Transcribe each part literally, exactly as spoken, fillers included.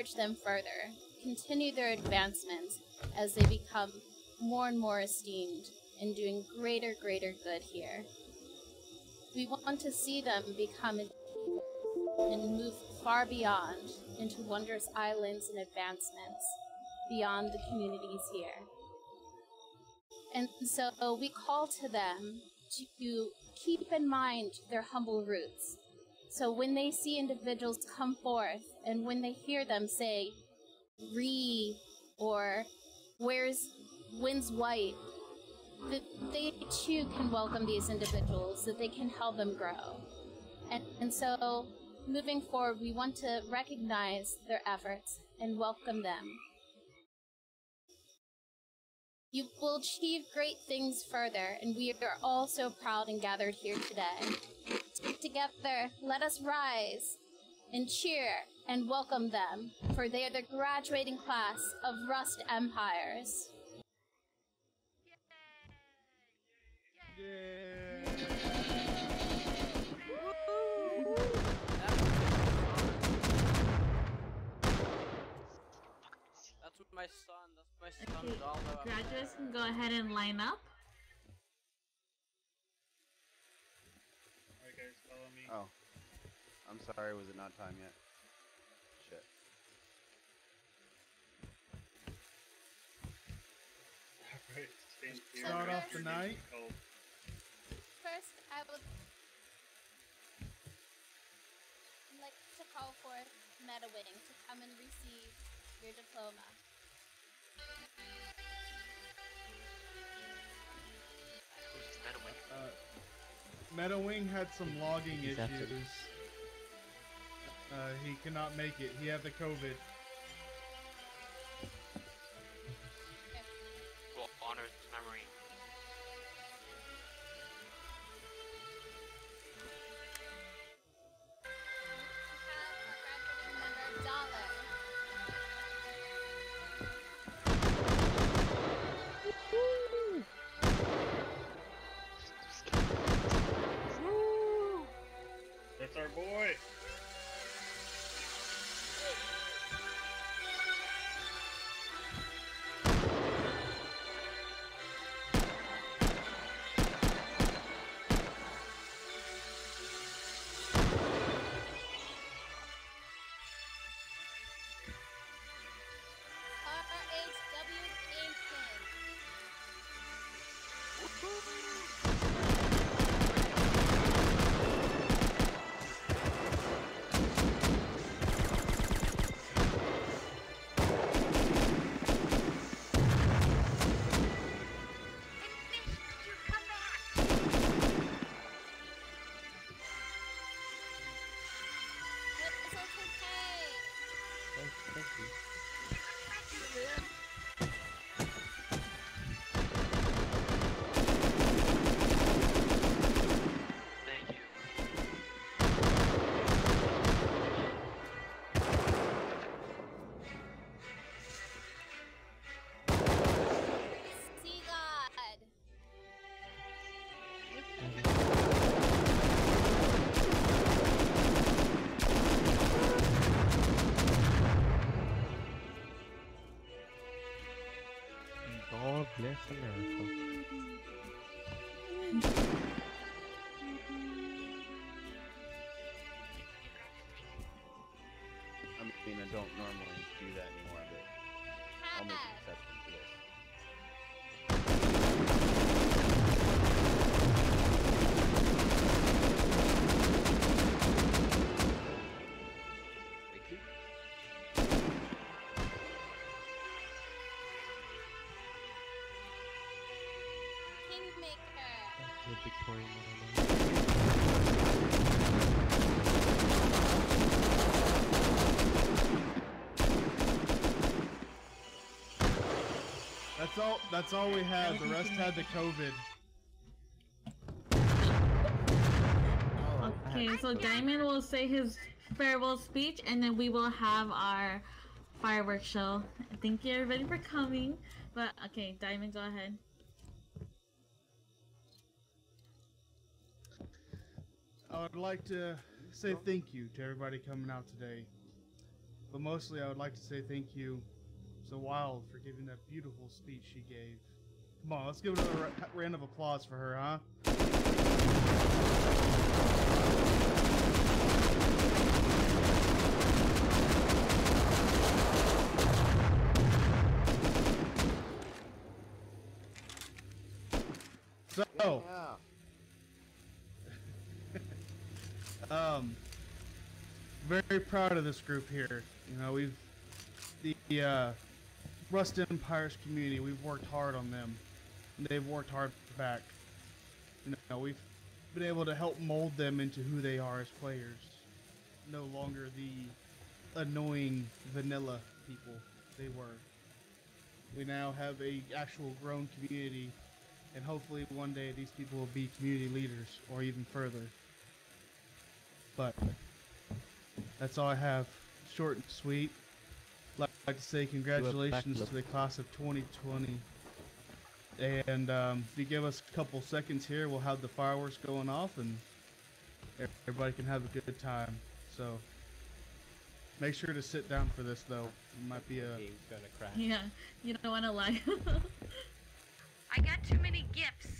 encourage them further, continue their advancements as they become more and more esteemed and doing greater, greater good here. We want to see them become and move far beyond into wondrous islands and advancements beyond the communities here. And so we call to them to keep in mind their humble roots. So when they see individuals come forth and when they hear them say, "Re," or "Where's, when's white," that they too can welcome these individuals, that they can help them grow. And, and so moving forward, we want to recognize their efforts and welcome them. You will achieve great things further, and we are all so proud and gathered here today. Together, let us rise and cheer and welcome them, for they are the graduating class of Rust Empires. Yeah. That's with my son. Okay, graduates can go ahead and line up. Alright guys, follow me. Oh. I'm sorry, was it not time yet? Shit. Alright, thank you. Start off tonight. First, I would like to call forth MetaWing to come and receive your diploma. Uh, MetaWing had some logging issues. Uh, he cannot make it. He had the COVID. Well, honor his memory. Our boy. Don't normally do that anymore, but I'll make an exception for this. That's all, that's all we had. The rest had the COVID. Okay, so Diamond will say his farewell speech, and then we will have our fireworks show. Thank you everybody for coming. But okay, Diamond, go ahead. I would like to say thank you to everybody coming out today. But mostly I would like to say thank you to Wild for giving that beautiful speech she gave. Come on, let's give another ra round of applause for her, huh? So, yeah. um, very proud of this group here. You know, we've the uh, Rust Empires community. We've worked hard on them, and they've worked hard back. You know, we've been able to help mold them into who they are as players. No longer the annoying vanilla people they were. We now have a actual grown community. And hopefully one day these people will be community leaders or even further. But that's all I have. Short and sweet. I'd like to say congratulations to the class of twenty twenty. And um, if you give us a couple seconds here, we'll have the fireworks going off and everybody can have a good time. So make sure to sit down for this, though. It might be a... game's gonna crash. Yeah, you don't want to lie. I got too many gifts.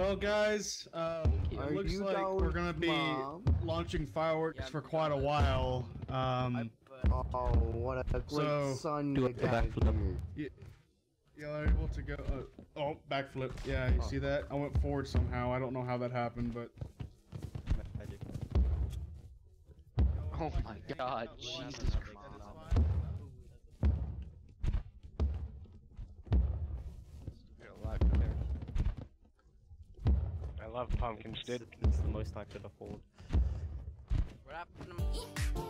Well, guys, uh, it looks like we're gonna be Mom? launching fireworks yeah, for quite a while. Um, oh, what a great so, sun you got here. Yeah, you're able to go. Uh, oh, backflip. Yeah, you oh. see that? I went forward somehow. I don't know how that happened, but. Magic. Oh my God, Jesus Christ. I love pumpkins, dude. It's the most I could afford. What happened to me?